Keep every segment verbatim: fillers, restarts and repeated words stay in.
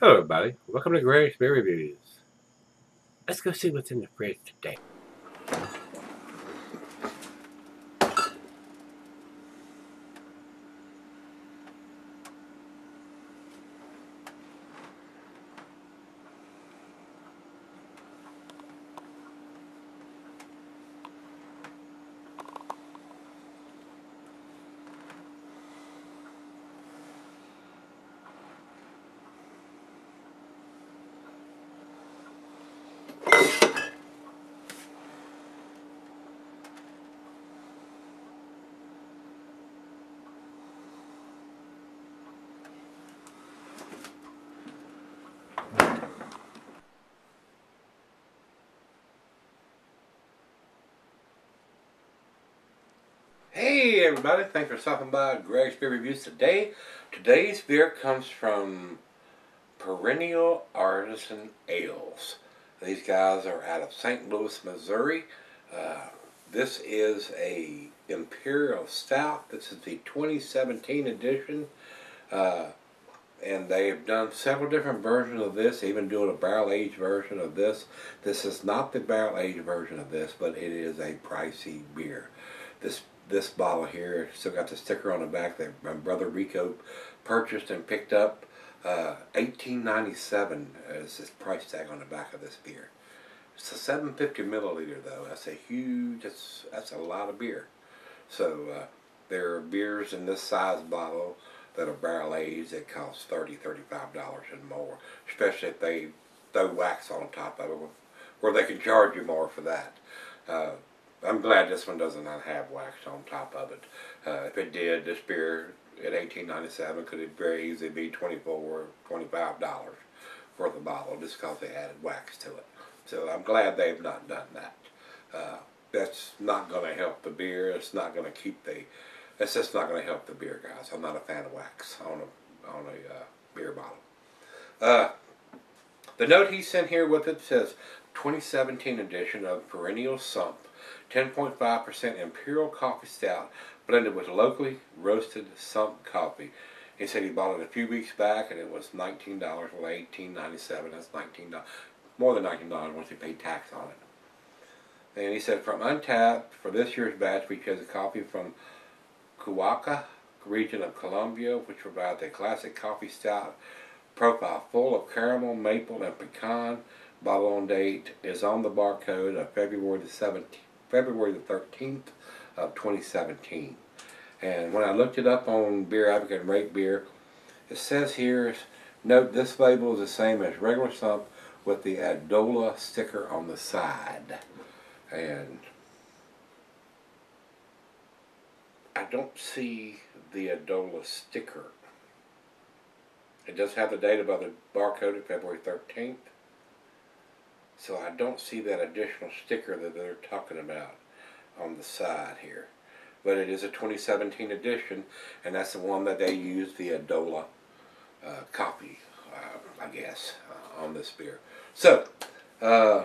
Hello everybody, welcome to Gregsbeerreviews. Let's go see what's in the fridge today. Hey everybody, thanks for stopping by Greg's Beer Reviews today. Today's beer comes from Perennial Artisan Ales. These guys are out of Saint Louis, Missouri. Uh, this is a Imperial Stout. This is the twenty seventeen edition. Uh, and they have done several different versions of this, even doing a barrel-aged version of this. This is not the barrel-aged version of this, but it is a pricey beer. This This bottle here, still got the sticker on the back that my brother Rico purchased and picked up. Uh, eighteen ninety-seven is this price tag on the back of this beer. It's a seven fifty milliliter though. That's a huge, that's, that's a lot of beer. So uh, there are beers in this size bottle that are barrel aged that cost thirty, thirty-five dollars and more. Especially if they throw wax on top of it, where they can charge you more for that. Uh, I'm glad this one does not have wax on top of it. Uh, if it did, this beer at eighteen ninety-seven could very easily be twenty-four or twenty-five dollars worth a bottle just because they added wax to it. So I'm glad they've not done that. Uh, that's not going to help the beer. It's not going to keep the... It's just not going to help the beer, guys. I'm not a fan of wax on a, on a uh, beer bottle. Uh, the note he sent here with it says, twenty seventeen edition of Perennial Sump. ten point five percent Imperial Coffee Stout blended with locally roasted Sump coffee. He said he bought it a few weeks back and it was nineteen dollars, well, eighteen ninety-seven, that's nineteen dollars, more than nineteen dollars once he paid tax on it. And he said from Untapped, for this year's batch, we chose a coffee from Cauca region of Colombia, which provides a classic coffee stout profile full of caramel, maple, and pecan. Bottle on date is on the barcode of February the seventeenth. February the thirteenth of twenty seventeen. And when I looked it up on Beer Advocate and Rate Beer, it says here, note this label is the same as regular Sump with the Adola sticker on the side. And I don't see the Adola sticker. It does have the date above the barcode at February thirteenth. So I don't see that additional sticker that they're talking about on the side here. But it is a twenty seventeen edition, and that's the one that they used the Adola uh, copy, uh, I guess, uh, on this beer. So, uh,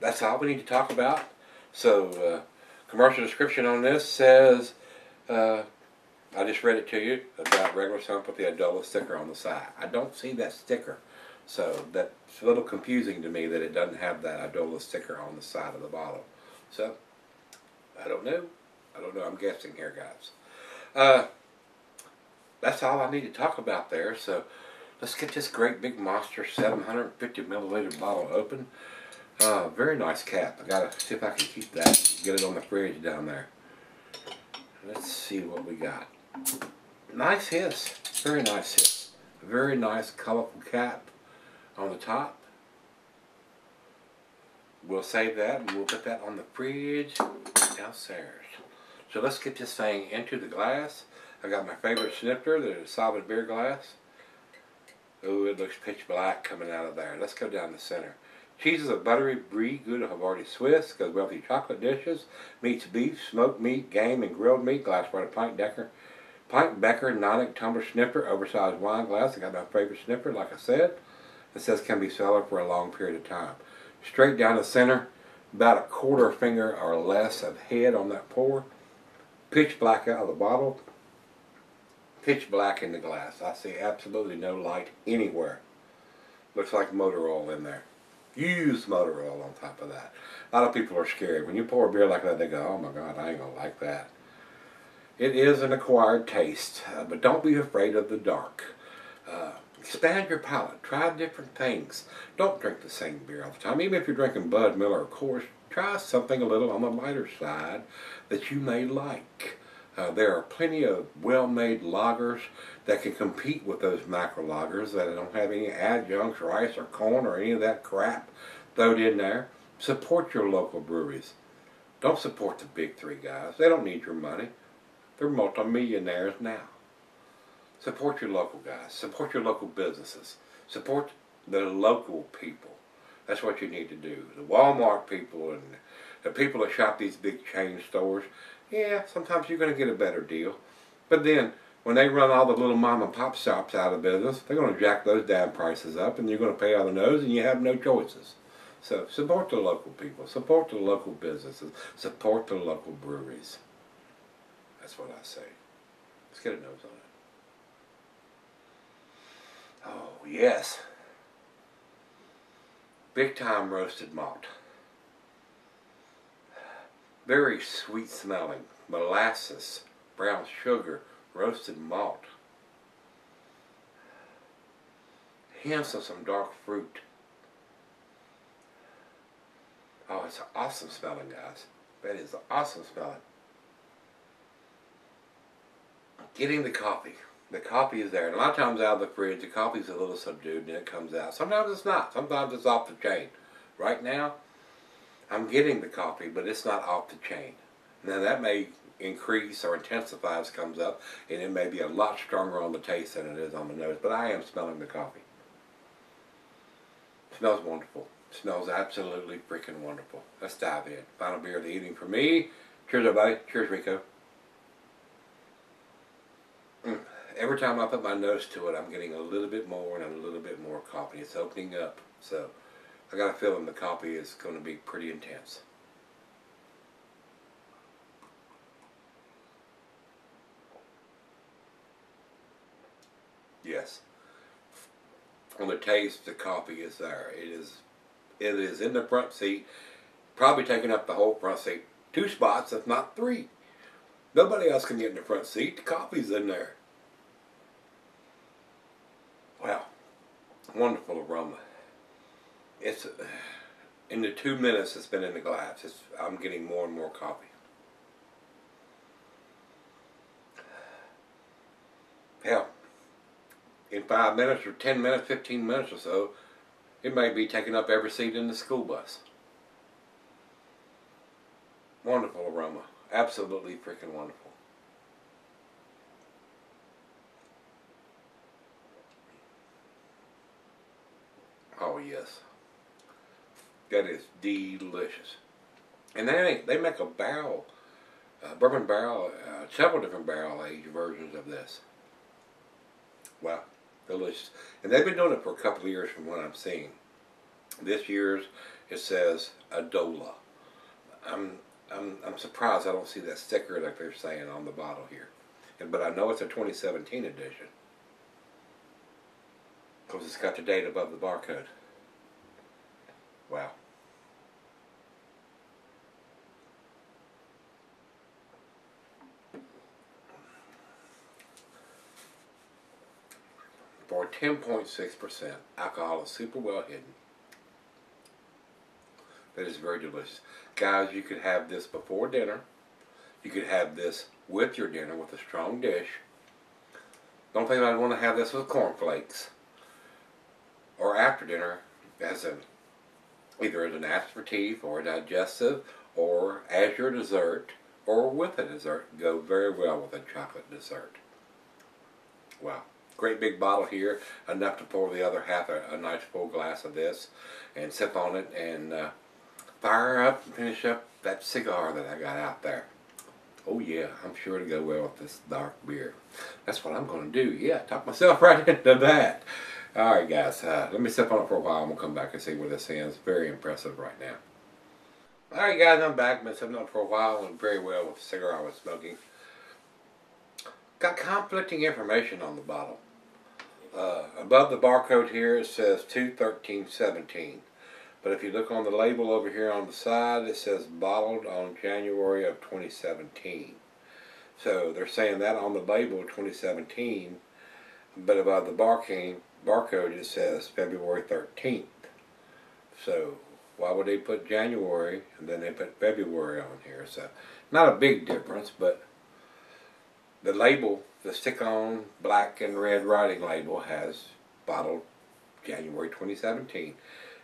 that's all we need to talk about. So, uh, commercial description on this says, uh, I just read it to you, about regular Sump with the Adola sticker on the side. I don't see that sticker. So that's a little confusing to me that it doesn't have that Adola sticker on the side of the bottle. So, I don't know. I don't know. I'm guessing here, guys. Uh, that's all I need to talk about there. So, let's get this great big monster seven hundred fifty milliliter bottle open. Uh, very nice cap. I gotta see if I can keep that. Get it on the fridge down there. Let's see what we got. Nice hiss. Very nice hiss. Very nice colorful cap. On the top. We'll save that and we'll put that on the fridge downstairs. So let's get this thing into the glass. I got my favorite snifter, the solid beer glass. Oh, it looks pitch black coming out of there. Let's go down the center. Cheeses of buttery brie, good Havarti Swiss, goes well with your chocolate dishes, meats beef, smoked meat, game, and grilled meat, glassware, pint decker, pint becker, nonic tumbler snifter, oversized wine glass. I got my favorite snifter, like I said. It says can be solid for a long period of time. Straight down the center, about a quarter finger or less of head on that pour. Pitch black out of the bottle. Pitch black in the glass. I see absolutely no light anywhere. Looks like motor oil in there. Use motor oil on top of that. A lot of people are scared. When you pour a beer like that, they go, oh my God, I ain't gonna like that. It is an acquired taste, uh, but don't be afraid of the dark. Uh, expand your palate. Try different things. Don't drink the same beer all the time. Even if you're drinking Bud, Miller, or Coors, try something a little on the lighter side that you may like. Uh, there are plenty of well-made lagers that can compete with those micro lagers that don't have any adjuncts, rice or corn or any of that crap thrown in there. Support your local breweries. Don't support the big three guys. They don't need your money. They're multimillionaires now. Support your local guys. Support your local businesses. Support the local people. That's what you need to do. The Walmart people and the people that shop these big chain stores, yeah, sometimes you're going to get a better deal. But then, when they run all the little mom and pop shops out of business, they're going to jack those damn prices up and you're going to pay out the nose and you have no choices. So, support the local people. Support the local businesses. Support the local breweries. That's what I say. Let's get a nose on it. Oh, yes. Big time roasted malt. Very sweet smelling. Molasses, brown sugar, roasted malt. Hints of some dark fruit. Oh, it's awesome smelling, guys. That is awesome smelling. Getting the coffee. The coffee is there. And a lot of times out of the fridge, the coffee is a little subdued and it comes out. Sometimes it's not. Sometimes it's off the chain. Right now, I'm getting the coffee, but it's not off the chain. Now that may increase or intensify as it comes up, and it may be a lot stronger on the taste than it is on the nose, but I am smelling the coffee. It smells wonderful. It smells absolutely freaking wonderful. Let's dive in. Final beer of the evening for me. Cheers, everybody. Cheers, Rico. Mm. Every time I put my nose to it, I'm getting a little bit more and a little bit more coffee. It's opening up, so I got a feeling the coffee is going to be pretty intense. Yes. On the taste, the coffee is there. It is, it is in the front seat, probably taking up the whole front seat. Two spots, if not three. Nobody else can get in the front seat. The coffee's in there. Wow. Wonderful aroma. It's in the two minutes it's been in the glass. It's, I'm getting more and more coffee. Hell, in five minutes or ten minutes, fifteen minutes or so, it may be taking up every seat in the school bus. Wonderful aroma. Absolutely freaking wonderful. Oh yes. That is delicious. And they, they make a barrel, uh, bourbon barrel, uh, several different barrel aged versions of this. Wow, delicious. And they've been doing it for a couple of years from what I'm seeing. This year's, it says Adola. I'm, I'm, I'm surprised I don't see that sticker like they're saying on the bottle here. And, but I know it's a twenty seventeen edition. Because it's got the date above the barcode. Wow. For ten point six percent, alcohol is super well hidden. That is very delicious. Guys, you could have this before dinner. You could have this with your dinner with a strong dish. Don't think I'd want to have this with cornflakes. Or after dinner as an either as an aperitif or a digestive or as your dessert or with a dessert. Go very well with a chocolate dessert. Wow. Great big bottle here. Enough to pour the other half a, a nice full glass of this and sip on it and uh, fire up and finish up that cigar that I got out there. Oh yeah, I'm sure to go well with this dark beer. That's what I'm going to do. Yeah, talk myself right into that. Alright guys, uh, let me sip on it for a while and we'll come back and see where this ends. Very impressive right now. Alright guys, I'm back. Been sipping on it for a while and very well with the cigar I was smoking. Got conflicting information on the bottle. uh, above the barcode here it says two thirteen seventeen, but if you look on the label over here on the side, it says bottled on January of twenty seventeen. So they're saying that on the label twenty seventeen, but above the barcode barcode it says February thirteenth. So why would they put January and then they put February on here? So not a big difference, but the label, the stick-on black and red writing label, has bottled January twenty seventeen,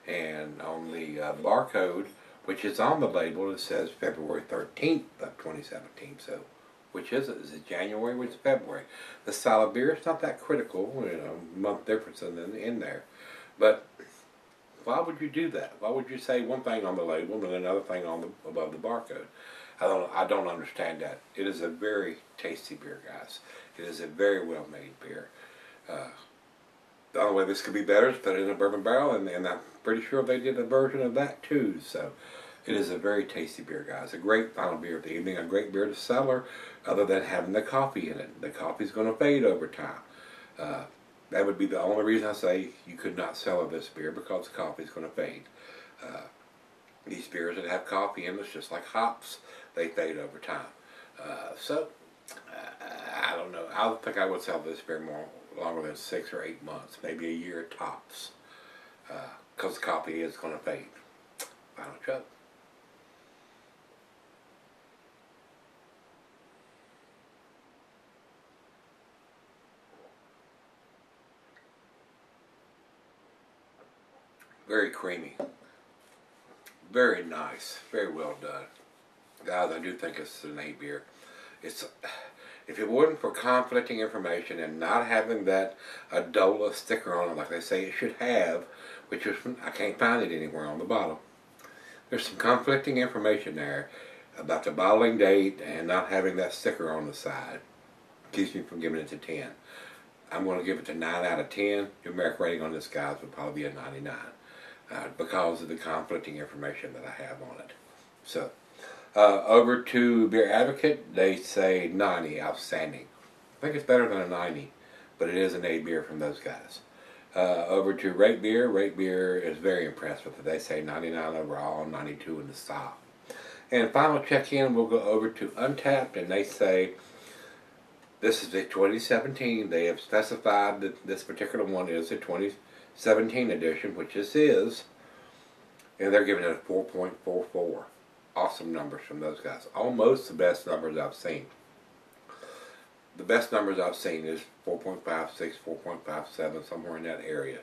and on the uh, barcode, which is on the label, it says February thirteenth of twenty seventeen. So which is it? Is it January or is it February? The style of beer, it's not that critical, you know, month difference in, in there. But why would you do that? Why would you say one thing on the label and another thing on the above the barcode? I don't, I don't understand that. It is a very tasty beer, guys. It is a very well-made beer. Uh, the only way this could be better is put it in a bourbon barrel, and, and I'm pretty sure they did a version of that too. So it is a very tasty beer, guys. A great final beer of the evening, a great beer to cellar, other than having the coffee in it. The coffee's going to fade over time. Uh, that would be the only reason I say you could not cellar this beer, because the coffee's going to fade. Uh, these beers that have coffee in them, just like hops, they fade over time. Uh, so, uh, I don't know. I think I would sell this beer more longer than six or eight months, maybe a year tops, because uh, the coffee is going to fade. Final chug. Very creamy, very nice, very well done. Guys, I do think it's an eight beer. It's, if it wasn't for conflicting information and not having that Adola sticker on it like they say it should have, which is, I can't find it anywhere on the bottle. There's some conflicting information there about the bottling date and not having that sticker on the side. Keeps me from giving it to ten. I'm going to give it to nine out of ten. Numeric rating on this, guys, would probably be a ninety-nine. Uh, because of the conflicting information that I have on it. So, uh, over to Beer Advocate, they say ninety, outstanding. I think it's better than a ninety, but it is an A beer from those guys. Uh, over to Rate Beer, Rate Beer is very impressed with it. They say ninety-nine overall, ninety-two in the style. And final check-in, we'll go over to Untapped, and they say, this is the twenty seventeen, they have specified that this particular one is the twenty seventeen edition, which this is, and they're giving it a four point four four. Awesome numbers from those guys. Almost the best numbers I've seen. The best numbers I've seen is four point five six, four point five seven, somewhere in that area.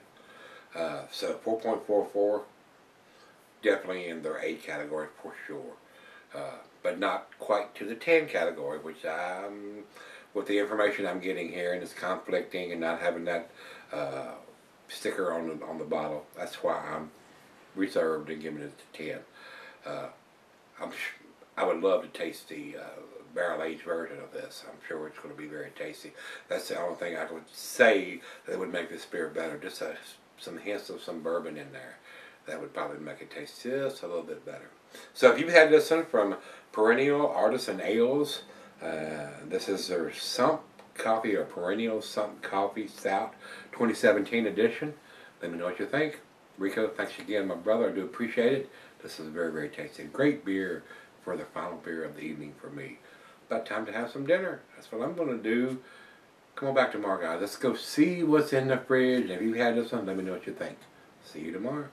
Uh, so four point four four, definitely in their A category for sure. Uh, but not quite to the ten category, which I'm, with the information I'm getting here, and it's conflicting and not having that uh, sticker on the, on the bottle. That's why I'm reserved and giving it to ten. Uh, I'm I would love to taste the uh, barrel-aged version of this. I'm sure it's going to be very tasty. That's the only thing I would say that would make this beer better. Just a, some hints of some bourbon in there. That would probably make it taste just a little bit better. So if you've had this one from Perennial Artisan Ales, uh, this is their Sump Coffee or Perennial Sump Coffee Stout twenty seventeen edition. Let me know what you think. Rico, thanks again, my brother. I do appreciate it. This is very, very tasty. Great beer for the final beer of the evening for me. About time to have some dinner. That's what I'm going to do. Come on back tomorrow, guys. Let's go see what's in the fridge. If you've had this one, let me know what you think. See you tomorrow.